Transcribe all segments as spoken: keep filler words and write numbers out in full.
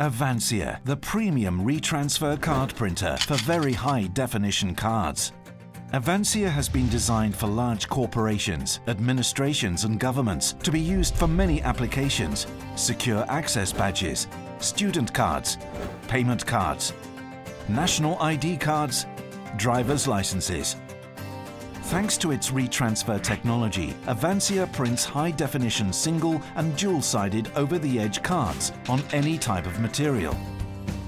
Avansia, the premium retransfer card printer for very high-definition cards. Avansia has been designed for large corporations, administrations and governments to be used for many applications: secure access badges, student cards, payment cards, national I D cards, driver's licenses. Thanks to its retransfer technology, Avansia prints high-definition single and dual-sided over-the-edge cards on any type of material.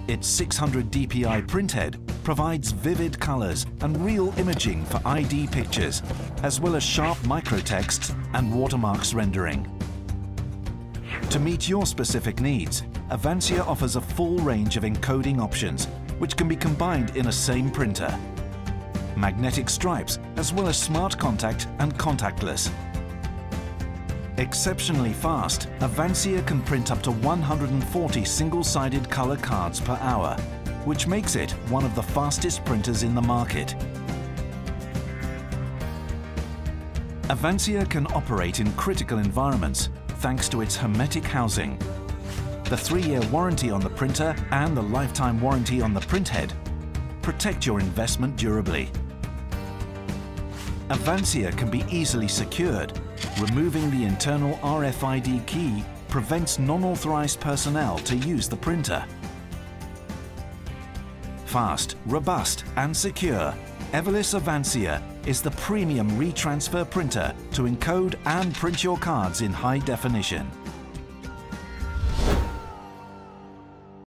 Its six hundred D P I printhead provides vivid colors and real imaging for I D pictures, as well as sharp microtexts and watermarks rendering. To meet your specific needs, Avansia offers a full range of encoding options, which can be combined in a same printer. Magnetic stripes, as well as smart contact and contactless. Exceptionally fast, Avansia can print up to one hundred forty single-sided color cards per hour, which makes it one of the fastest printers in the market. Avansia can operate in critical environments thanks to its hermetic housing. The three-year warranty on the printer and the lifetime warranty on the printhead protect your investment durably. Avansia can be easily secured. Removing the internal R F I D key prevents non-authorized personnel to use the printer. Fast, robust and secure, Evolus Avansia is the premium retransfer printer to encode and print your cards in high definition.